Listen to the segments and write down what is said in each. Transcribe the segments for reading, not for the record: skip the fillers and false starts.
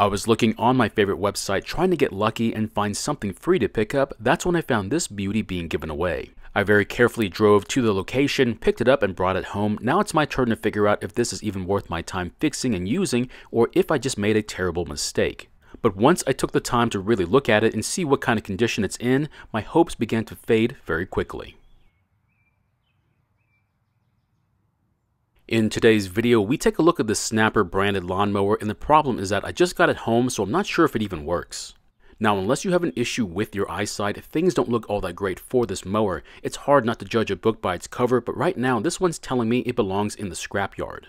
I was looking on my favorite website trying to get lucky and find something free to pick up. That's when I found this beauty being given away. I very carefully drove to the location, picked it up and brought it home. Now it's my turn to figure out if this is even worth my time fixing and using, or if I just made a terrible mistake. But once I took the time to really look at it and see what kind of condition it's in, my hopes began to fade very quickly. In today's video, we take a look at the Snapper branded lawnmower, and the problem is that I just got it home, so I'm not sure if it even works. Now, unless you have an issue with your eyesight, things don't look all that great for this mower. It's hard not to judge a book by its cover, but right now this one's telling me it belongs in the scrapyard.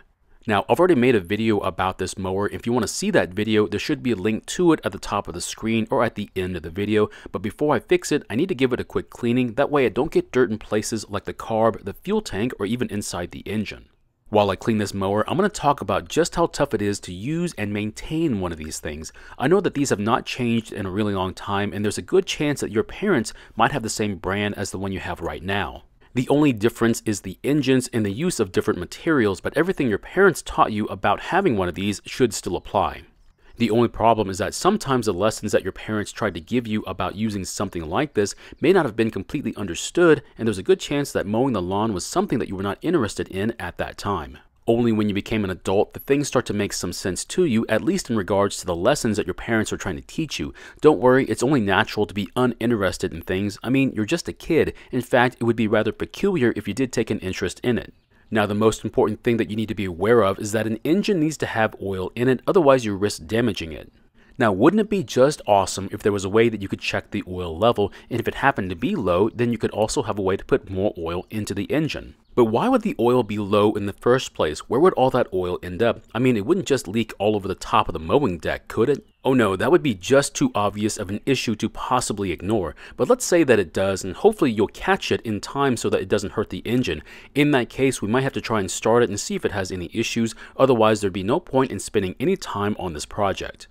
Now, I've already made a video about this mower. If you want to see that video, there should be a link to it at the top of the screen or at the end of the video. But before I fix it, I need to give it a quick cleaning. That way I don't get dirt in places like the carb, the fuel tank, or even inside the engine. While I clean this mower, I'm going to talk about just how tough it is to use and maintain one of these things. I know that these have not changed in a really long time, and there's a good chance that your parents might have the same brand as the one you have right now. The only difference is the engines and the use of different materials, but everything your parents taught you about having one of these should still apply. The only problem is that sometimes the lessons that your parents tried to give you about using something like this may not have been completely understood, and there's a good chance that mowing the lawn was something that you were not interested in at that time. Only when you became an adult, the things start to make some sense to you, at least in regards to the lessons that your parents are trying to teach you. Don't worry, it's only natural to be uninterested in things. I mean, you're just a kid. In fact, it would be rather peculiar if you did take an interest in it. Now, the most important thing that you need to be aware of is that an engine needs to have oil in it, otherwise you risk damaging it. Now, wouldn't it be just awesome if there was a way that you could check the oil level, and if it happened to be low, then you could also have a way to put more oil into the engine. But why would the oil be low in the first place? Where would all that oil end up? I mean, it wouldn't just leak all over the top of the mowing deck, could it? Oh no, that would be just too obvious of an issue to possibly ignore. But let's say that it does, and hopefully you'll catch it in time so that it doesn't hurt the engine. In that case, we might have to try and start it and see if it has any issues, otherwise there'd be no point in spending any time on this project.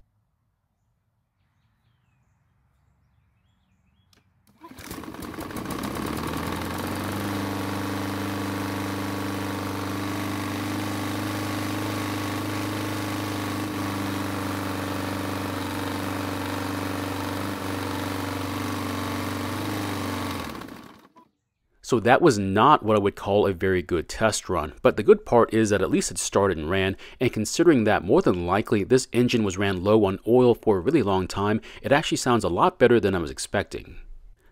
So that was not what I would call a very good test run, but the good part is that at least it started and ran, and considering that more than likely this engine was ran low on oil for a really long time, it actually sounds a lot better than I was expecting.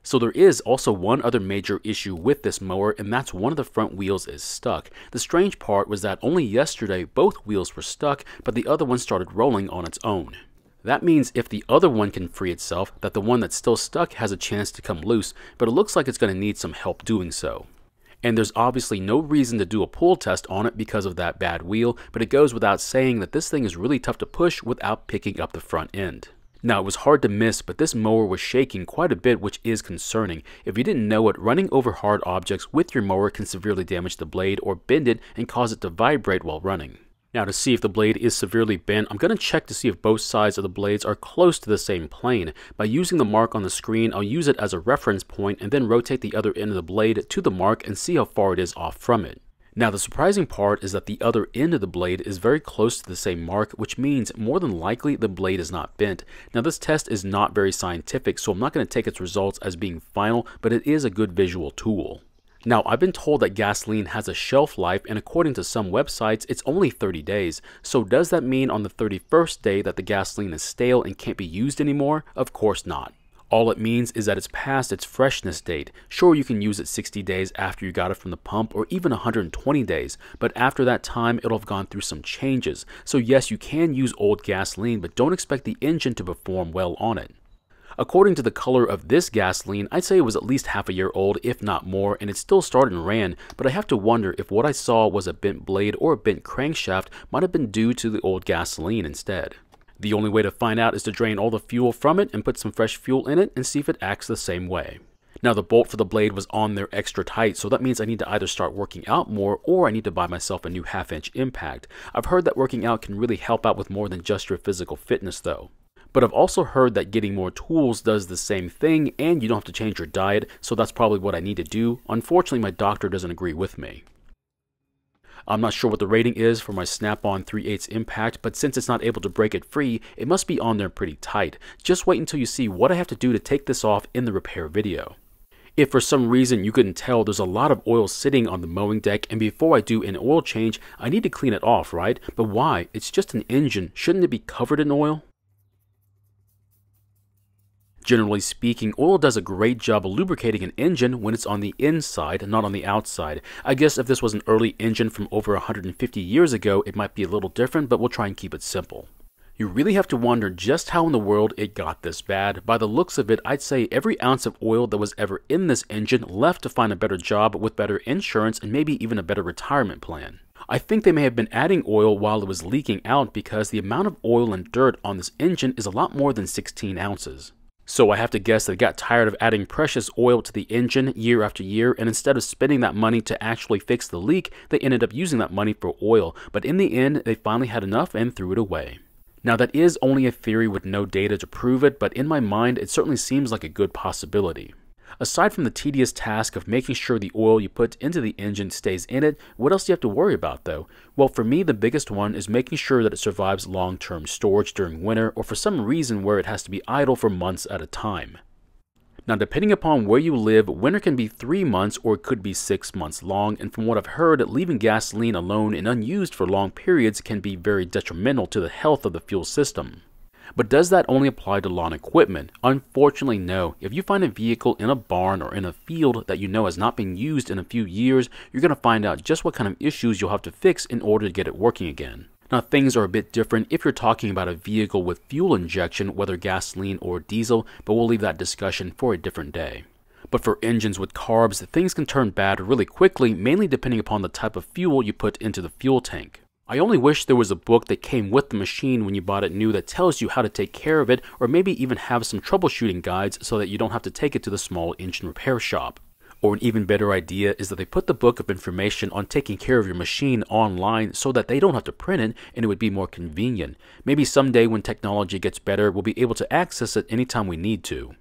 So there is also one other major issue with this mower, and that's one of the front wheels is stuck. The strange part was that only yesterday both wheels were stuck, but the other one started rolling on its own. That means if the other one can free itself, that the one that's still stuck has a chance to come loose, but it looks like it's going to need some help doing so. And there's obviously no reason to do a pull test on it because of that bad wheel, but it goes without saying that this thing is really tough to push without picking up the front end. Now, it was hard to miss, but this mower was shaking quite a bit, which is concerning. If you didn't know it, running over hard objects with your mower can severely damage the blade or bend it and cause it to vibrate while running. Now, to see if the blade is severely bent, I'm going to check to see if both sides of the blades are close to the same plane. By using the mark on the screen, I'll use it as a reference point and then rotate the other end of the blade to the mark and see how far it is off from it. Now, the surprising part is that the other end of the blade is very close to the same mark, which means more than likely the blade is not bent. Now, this test is not very scientific, so I'm not going to take its results as being final, but it is a good visual tool. Now, I've been told that gasoline has a shelf life, and according to some websites, it's only 30 days. So does that mean on the 31st day that the gasoline is stale and can't be used anymore? Of course not. All it means is that it's past its freshness date. Sure, you can use it 60 days after you got it from the pump, or even 120 days, but after that time, it'll have gone through some changes. So yes, you can use old gasoline, but don't expect the engine to perform well on it. According to the color of this gasoline, I'd say it was at least half a year old, if not more, and it still started and ran, but I have to wonder if what I saw was a bent blade or a bent crankshaft might have been due to the old gasoline instead. The only way to find out is to drain all the fuel from it and put some fresh fuel in it and see if it acts the same way. Now, the bolt for the blade was on there extra tight, so that means I need to either start working out more or I need to buy myself a new half-inch impact. I've heard that working out can really help out with more than just your physical fitness though. But I've also heard that getting more tools does the same thing, and you don't have to change your diet, so that's probably what I need to do. Unfortunately, my doctor doesn't agree with me. I'm not sure what the rating is for my Snap-on 3/8 impact, but since it's not able to break it free, it must be on there pretty tight. Just wait until you see what I have to do to take this off in the repair video. If for some reason you couldn't tell, there's a lot of oil sitting on the mowing deck, and before I do an oil change, I need to clean it off, right? But why? It's just an engine. Shouldn't it be covered in oil? Generally speaking, oil does a great job of lubricating an engine when it's on the inside, not on the outside. I guess if this was an early engine from over 150 years ago, it might be a little different, but we'll try and keep it simple. You really have to wonder just how in the world it got this bad. By the looks of it, I'd say every ounce of oil that was ever in this engine left to find a better job with better insurance and maybe even a better retirement plan. I think they may have been adding oil while it was leaking out because the amount of oil and dirt on this engine is a lot more than 16 ounces. So I have to guess they got tired of adding precious oil to the engine year after year, and instead of spending that money to actually fix the leak, they ended up using that money for oil. But in the end, they finally had enough and threw it away. Now that is only a theory with no data to prove it, but in my mind, it certainly seems like a good possibility. Aside from the tedious task of making sure the oil you put into the engine stays in it, what else do you have to worry about though? Well, for me, the biggest one is making sure that it survives long-term storage during winter or for some reason where it has to be idle for months at a time. Now, depending upon where you live, winter can be 3 months or it could be 6 months long, and from what I've heard, leaving gasoline alone and unused for long periods can be very detrimental to the health of the fuel system. But does that only apply to lawn equipment? Unfortunately, no. If you find a vehicle in a barn or in a field that you know has not been used in a few years, you're going to find out just what kind of issues you'll have to fix in order to get it working again. Now, things are a bit different if you're talking about a vehicle with fuel injection, whether gasoline or diesel, but we'll leave that discussion for a different day. But for engines with carbs, things can turn bad really quickly, mainly depending upon the type of fuel you put into the fuel tank. I only wish there was a book that came with the machine when you bought it new that tells you how to take care of it, or maybe even have some troubleshooting guides so that you don't have to take it to the small engine repair shop. Or an even better idea is that they put the book of information on taking care of your machine online so that they don't have to print it and it would be more convenient. Maybe someday when technology gets better, we'll be able to access it anytime we need to.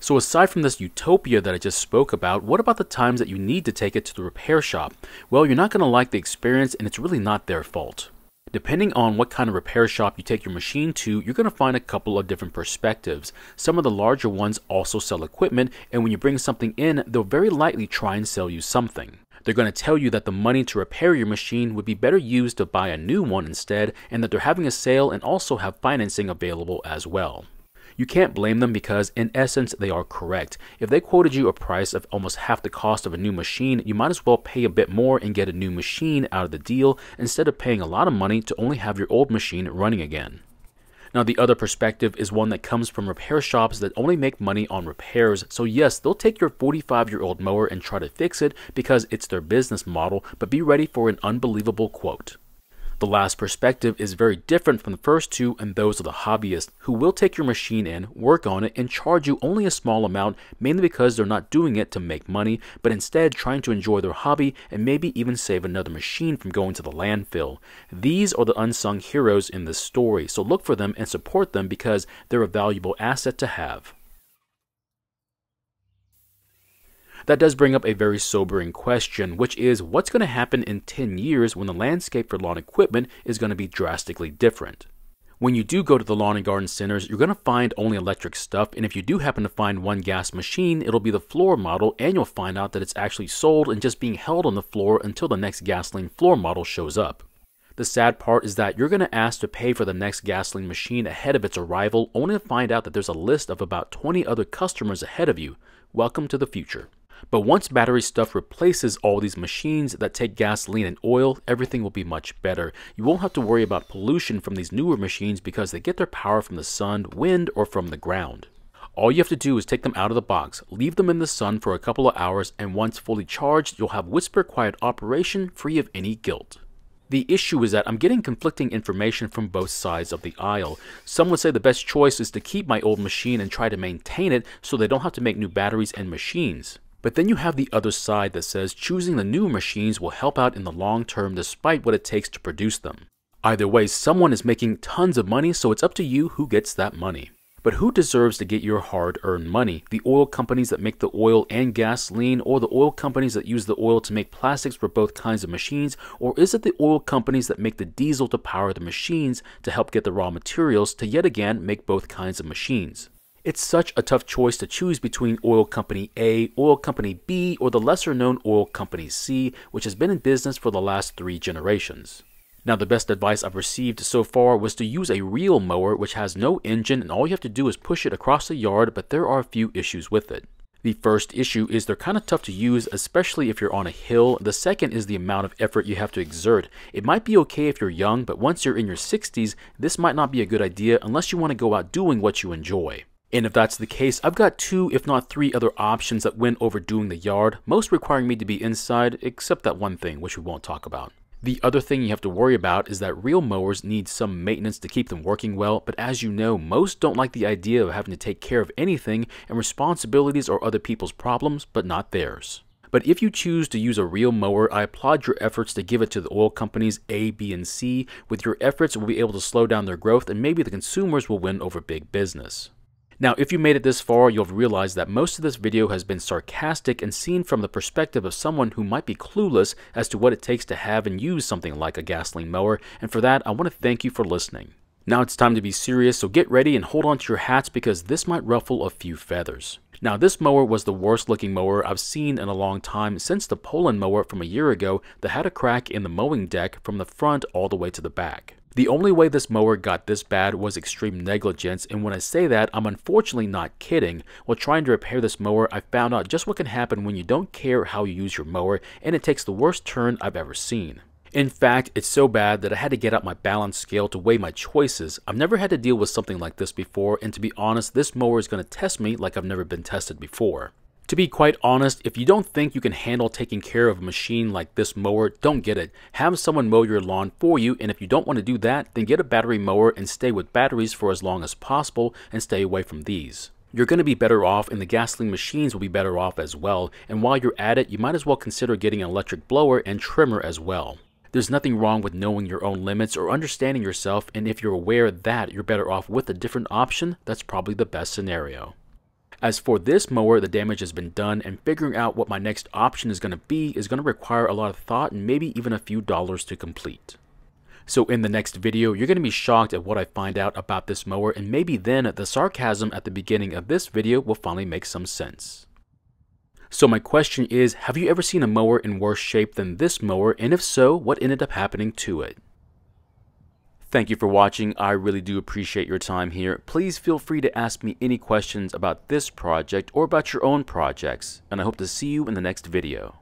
So aside from this utopia that I just spoke about, what about the times that you need to take it to the repair shop? Well, you're not going to like the experience, and it's really not their fault. Depending on what kind of repair shop you take your machine to, you're going to find a couple of different perspectives. Some of the larger ones also sell equipment, and when you bring something in, they'll very likely try and sell you something. They're going to tell you that the money to repair your machine would be better used to buy a new one instead, and that they're having a sale and also have financing available as well. You can't blame them because, in essence, they are correct. If they quoted you a price of almost half the cost of a new machine, you might as well pay a bit more and get a new machine out of the deal instead of paying a lot of money to only have your old machine running again. Now, the other perspective is one that comes from repair shops that only make money on repairs. So yes, they'll take your 45-year-old mower and try to fix it because it's their business model, but be ready for an unbelievable quote. The last perspective is very different from the first two, and those are the hobbyists who will take your machine in, work on it, and charge you only a small amount, mainly because they're not doing it to make money, but instead trying to enjoy their hobby and maybe even save another machine from going to the landfill. These are the unsung heroes in this story, so look for them and support them because they're a valuable asset to have. That does bring up a very sobering question, which is what's going to happen in 10 years when the landscape for lawn equipment is going to be drastically different. When you do go to the lawn and garden centers, you're going to find only electric stuff, and if you do happen to find one gas machine, it'll be the floor model, and you'll find out that it's actually sold and just being held on the floor until the next gasoline floor model shows up. The sad part is that you're going to ask to pay for the next gasoline machine ahead of its arrival, only to find out that there's a list of about 20 other customers ahead of you. Welcome to the future. But once battery stuff replaces all these machines that take gasoline and oil, everything will be much better. You won't have to worry about pollution from these newer machines because they get their power from the sun, wind, or from the ground. All you have to do is take them out of the box, leave them in the sun for a couple of hours, and once fully charged, you'll have whisper-quiet operation free of any guilt. The issue is that I'm getting conflicting information from both sides of the aisle. Some would say the best choice is to keep my old machine and try to maintain it so they don't have to make new batteries and machines. But then you have the other side that says choosing the new machines will help out in the long term despite what it takes to produce them. Either way, someone is making tons of money, so it's up to you who gets that money. But who deserves to get your hard-earned money? The oil companies that make the oil and gasoline, or the oil companies that use the oil to make plastics for both kinds of machines, or is it the oil companies that make the diesel to power the machines to help get the raw materials to yet again make both kinds of machines? It's such a tough choice to choose between oil company A, oil company B, or the lesser-known oil company C, which has been in business for the last 3 generations. Now, the best advice I've received so far was to use a reel mower which has no engine and all you have to do is push it across the yard, but there are a few issues with it. The first issue is they're kind of tough to use, especially if you're on a hill. The second is the amount of effort you have to exert. It might be okay if you're young, but once you're in your 60s, this might not be a good idea unless you want to go out doing what you enjoy. And if that's the case, I've got 2, if not 3 other options that win over doing the yard, most requiring me to be inside, except that one thing, which we won't talk about. The other thing you have to worry about is that reel mowers need some maintenance to keep them working well, but as you know, most don't like the idea of having to take care of anything, and responsibilities are other people's problems, but not theirs. But if you choose to use a reel mower, I applaud your efforts to give it to the oil companies A, B, and C. With your efforts, we'll be able to slow down their growth, and maybe the consumers will win over big business. Now, if you made it this far, you'll have realized that most of this video has been sarcastic and seen from the perspective of someone who might be clueless as to what it takes to have and use something like a gasoline mower, and for that, I want to thank you for listening. Now it's time to be serious, so get ready and hold on to your hats because this might ruffle a few feathers. Now, this mower was the worst looking mower I've seen in a long time since the Poulan mower from a year ago that had a crack in the mowing deck from the front all the way to the back. The only way this mower got this bad was extreme negligence, and when I say that, I'm unfortunately not kidding. While trying to repair this mower, I found out just what can happen when you don't care how you use your mower, and it takes the worst turn I've ever seen. In fact, it's so bad that I had to get out my balance scale to weigh my choices. I've never had to deal with something like this before, and to be honest, this mower is going to test me like I've never been tested before. To be quite honest, if you don't think you can handle taking care of a machine like this mower, don't get it. Have someone mow your lawn for you, and if you don't want to do that, then get a battery mower and stay with batteries for as long as possible and stay away from these. You're going to be better off, and the gasoline machines will be better off as well, and while you're at it, you might as well consider getting an electric blower and trimmer as well. There's nothing wrong with knowing your own limits or understanding yourself, and if you're aware that you're better off with a different option, that's probably the best scenario. As for this mower, the damage has been done, and figuring out what my next option is going to be is going to require a lot of thought and maybe even a few dollars to complete. So in the next video, you're going to be shocked at what I find out about this mower, and maybe then the sarcasm at the beginning of this video will finally make some sense. So my question is, have you ever seen a mower in worse shape than this mower, and if so, what ended up happening to it? Thank you for watching. I really do appreciate your time here. Please feel free to ask me any questions about this project or about your own projects, and I hope to see you in the next video.